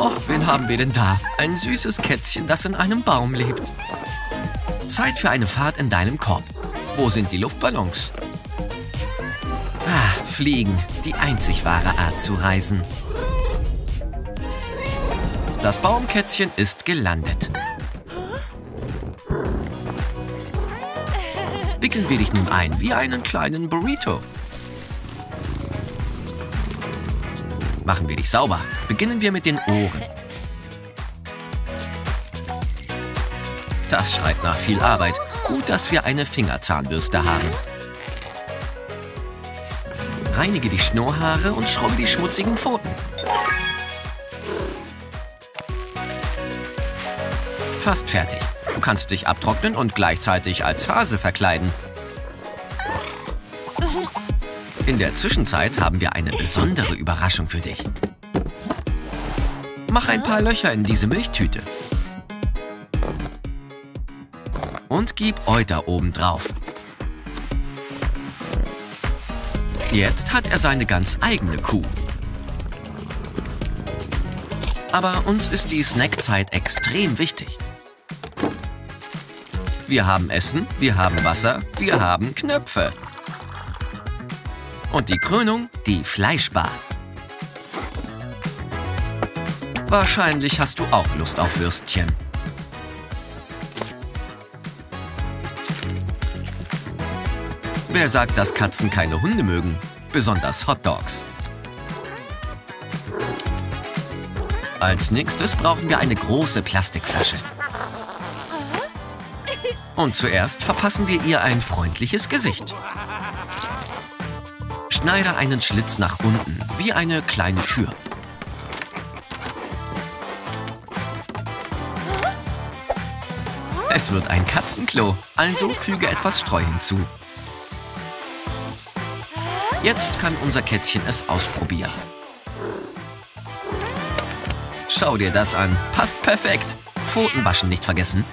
Oh, wen haben wir denn da? Ein süßes Kätzchen, das in einem Baum lebt. Zeit für eine Fahrt in deinem Korb. Wo sind die Luftballons? Ah, Fliegen. Die einzig wahre Art zu reisen. Das Baumkätzchen ist gelandet. Wickeln wir dich nun ein wie einen kleinen Burrito. Machen wir dich sauber. Beginnen wir mit den Ohren. Das schreit nach viel Arbeit. Gut, dass wir eine Fingerzahnbürste haben. Reinige die Schnurrhaare und schrubbe die schmutzigen Pfoten. Fast fertig. Du kannst dich abtrocknen und gleichzeitig als Hase verkleiden. In der Zwischenzeit haben wir eine besondere Überraschung für dich. Mach ein paar Löcher in diese Milchtüte. Und gib Euter oben drauf. Jetzt hat er seine ganz eigene Kuh. Aber uns ist die Snackzeit extrem wichtig. Wir haben Essen, wir haben Wasser, wir haben Knöpfe. Und die Krönung, die Fleischbar. Wahrscheinlich hast du auch Lust auf Würstchen. Wer sagt, dass Katzen keine Hunde mögen? Besonders Hotdogs. Als nächstes brauchen wir eine große Plastikflasche. Und zuerst verpassen wir ihr ein freundliches Gesicht. Schneide einen Schlitz nach unten, wie eine kleine Tür. Es wird ein Katzenklo, also füge etwas Streu hinzu. Jetzt kann unser Kätzchen es ausprobieren. Schau dir das an, passt perfekt. Pfoten waschen nicht vergessen.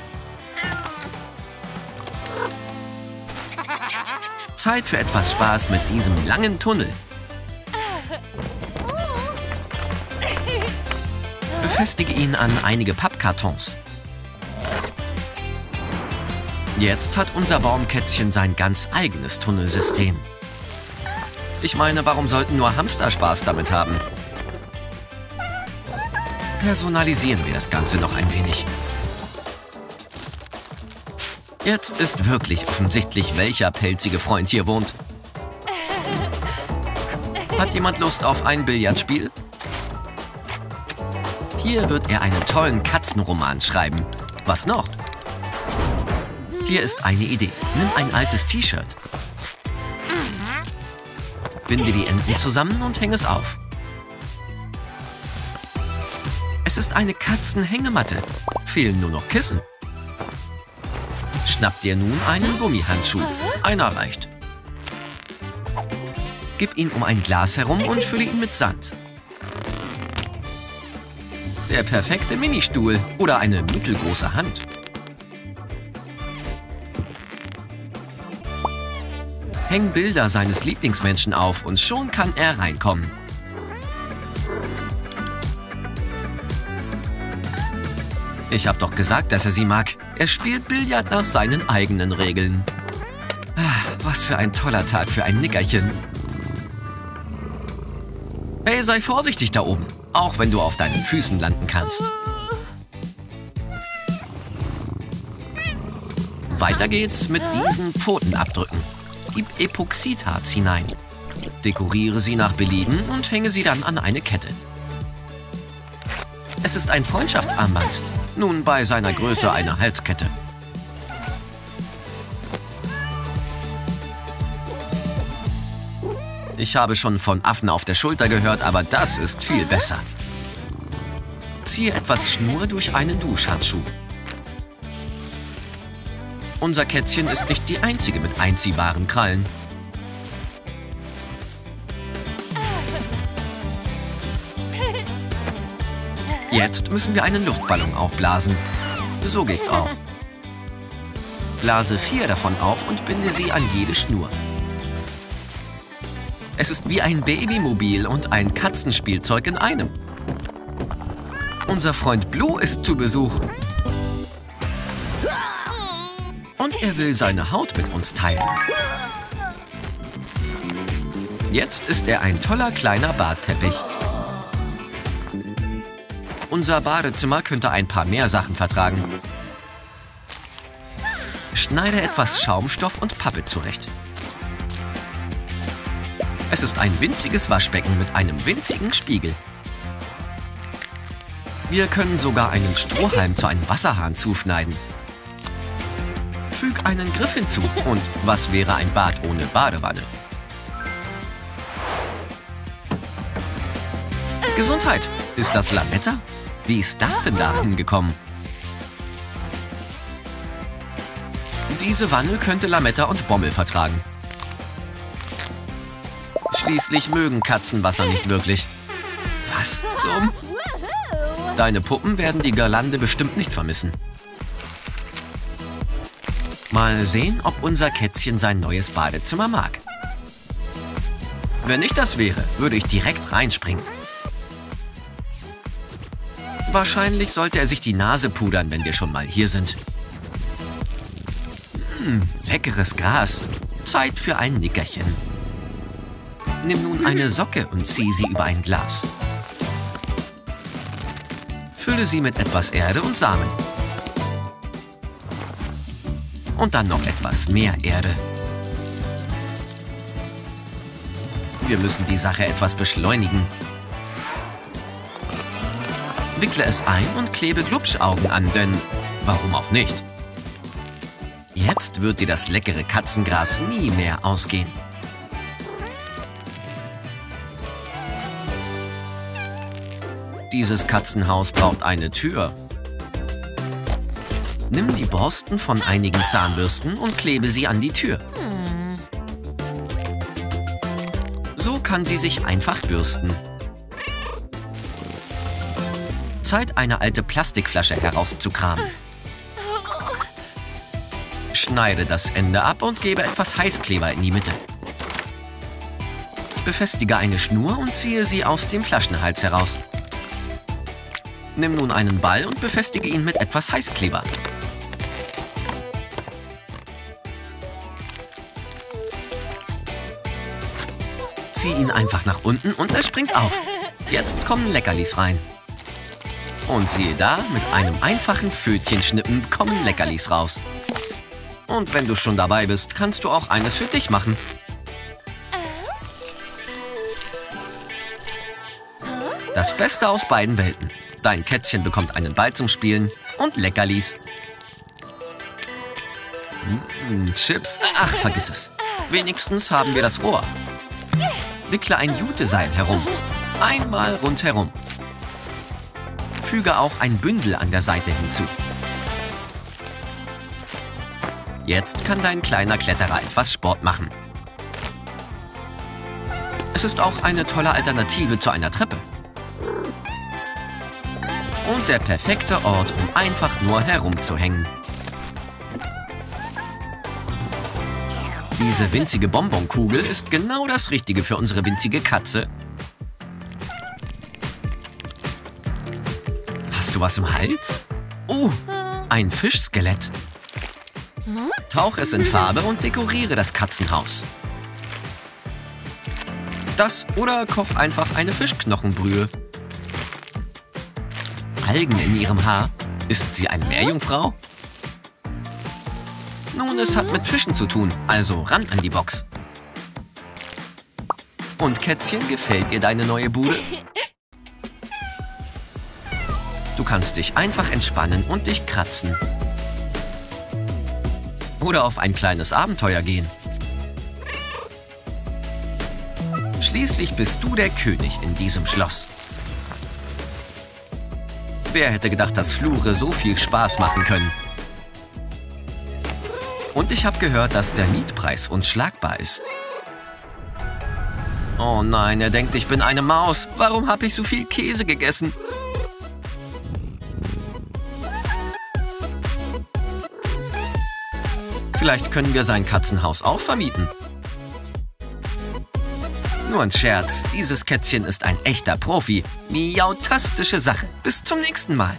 Zeit für etwas Spaß mit diesem langen Tunnel. Befestige ihn an einige Pappkartons. Jetzt hat unser Baumkätzchen sein ganz eigenes Tunnelsystem. Ich meine, warum sollten nur Hamster Spaß damit haben? Personalisieren wir das Ganze noch ein wenig. Jetzt ist wirklich offensichtlich, welcher pelzige Freund hier wohnt. Hat jemand Lust auf ein Billardspiel? Hier wird er einen tollen Katzenroman schreiben. Was noch? Hier ist eine Idee. Nimm ein altes T-Shirt. Binde die Enden zusammen und hänge es auf. Es ist eine Katzenhängematte. Fehlen nur noch Kissen. Schnapp dir nun einen Gummihandschuh. Einer reicht. Gib ihn um ein Glas herum und fülle ihn mit Sand. Der perfekte Ministuhl oder eine mittelgroße Hand. Häng Bilder seines Lieblingsmenschen auf und schon kann er reinkommen. Ich hab doch gesagt, dass er sie mag. Er spielt Billard nach seinen eigenen Regeln. Was für ein toller Tag für ein Nickerchen. Hey, sei vorsichtig da oben, auch wenn du auf deinen Füßen landen kannst. Weiter geht's mit diesen Pfotenabdrücken. Gib Epoxidharz hinein. Dekoriere sie nach Belieben und hänge sie dann an eine Kette. Es ist ein Freundschaftsarmband. Nun bei seiner Größe eine Halskette. Ich habe schon von Affen auf der Schulter gehört, aber das ist viel besser. Ziehe etwas Schnur durch einen Duschhandschuh. Unser Kätzchen ist nicht die einzige mit einziehbaren Krallen. Jetzt müssen wir einen Luftballon aufblasen. So geht's auch. Blase 4 davon auf und binde sie an jede Schnur. Es ist wie ein Babymobil und ein Katzenspielzeug in einem. Unser Freund Blue ist zu Besuch. Und er will seine Haut mit uns teilen. Jetzt ist er ein toller kleiner Badteppich. Unser Badezimmer könnte ein paar mehr Sachen vertragen. Schneide etwas Schaumstoff und Pappe zurecht. Es ist ein winziges Waschbecken mit einem winzigen Spiegel. Wir können sogar einen Strohhalm zu einem Wasserhahn zuschneiden. Füg einen Griff hinzu. Und was wäre ein Bad ohne Badewanne? Gesundheit! Ist das Lametta? Wie ist das denn da hingekommen? Diese Wanne könnte Lametta und Bommel vertragen. Schließlich mögen Katzen Wasser nicht wirklich. Was zum? Deine Puppen werden die Girlande bestimmt nicht vermissen. Mal sehen, ob unser Kätzchen sein neues Badezimmer mag. Wenn ich das wäre, würde ich direkt reinspringen. Wahrscheinlich sollte er sich die Nase pudern, wenn wir schon mal hier sind. Leckeres Gras. Zeit für ein Nickerchen. Nimm nun eine Socke und zieh sie über ein Glas. Fülle sie mit etwas Erde und Samen. Und dann noch etwas mehr Erde. Wir müssen die Sache etwas beschleunigen. Wickle es ein und klebe Glubschaugen an, denn warum auch nicht? Jetzt wird dir das leckere Katzengras nie mehr ausgehen. Dieses Katzenhaus braucht eine Tür. Nimm die Borsten von einigen Zahnbürsten und klebe sie an die Tür. So kann sie sich einfach bürsten. Zeit, eine alte Plastikflasche herauszukramen. Schneide das Ende ab und gebe etwas Heißkleber in die Mitte. Befestige eine Schnur und ziehe sie aus dem Flaschenhals heraus. Nimm nun einen Ball und befestige ihn mit etwas Heißkleber. Zieh ihn einfach nach unten und es springt auf. Jetzt kommen Leckerlis rein. Und siehe da, mit einem einfachen Pfötchenschnippen kommen Leckerlis raus. Und wenn du schon dabei bist, kannst du auch eines für dich machen. Das Beste aus beiden Welten. Dein Kätzchen bekommt einen Ball zum Spielen und Leckerlis. Chips? Ach, vergiss es. Wenigstens haben wir das Rohr. Wickle ein Juteseil herum. Einmal rundherum. Füge auch ein Bündel an der Seite hinzu. Jetzt kann dein kleiner Kletterer etwas Sport machen. Es ist auch eine tolle Alternative zu einer Treppe. Und der perfekte Ort, um einfach nur herumzuhängen. Diese winzige Bonbonkugel ist genau das Richtige für unsere winzige Katze. Hast du was im Hals? Oh, ein Fischskelett. Tauch es in Farbe und dekoriere das Katzenhaus. Das oder koch einfach eine Fischknochenbrühe. Algen in ihrem Haar? Ist sie eine Meerjungfrau? Nun, es hat mit Fischen zu tun, also ran an die Box. Und Kätzchen, gefällt dir deine neue Bude? Du kannst dich einfach entspannen und dich kratzen. Oder auf ein kleines Abenteuer gehen. Schließlich bist du der König in diesem Schloss. Wer hätte gedacht, dass Flure so viel Spaß machen können? Und ich habe gehört, dass der Mietpreis unschlagbar ist. Oh nein, er denkt, ich bin eine Maus. Warum habe ich so viel Käse gegessen? Vielleicht können wir sein Katzenhaus auch vermieten. nur ein Scherz. Dieses Kätzchen ist ein echter Profi. Miautastische Sache. Bis zum nächsten Mal.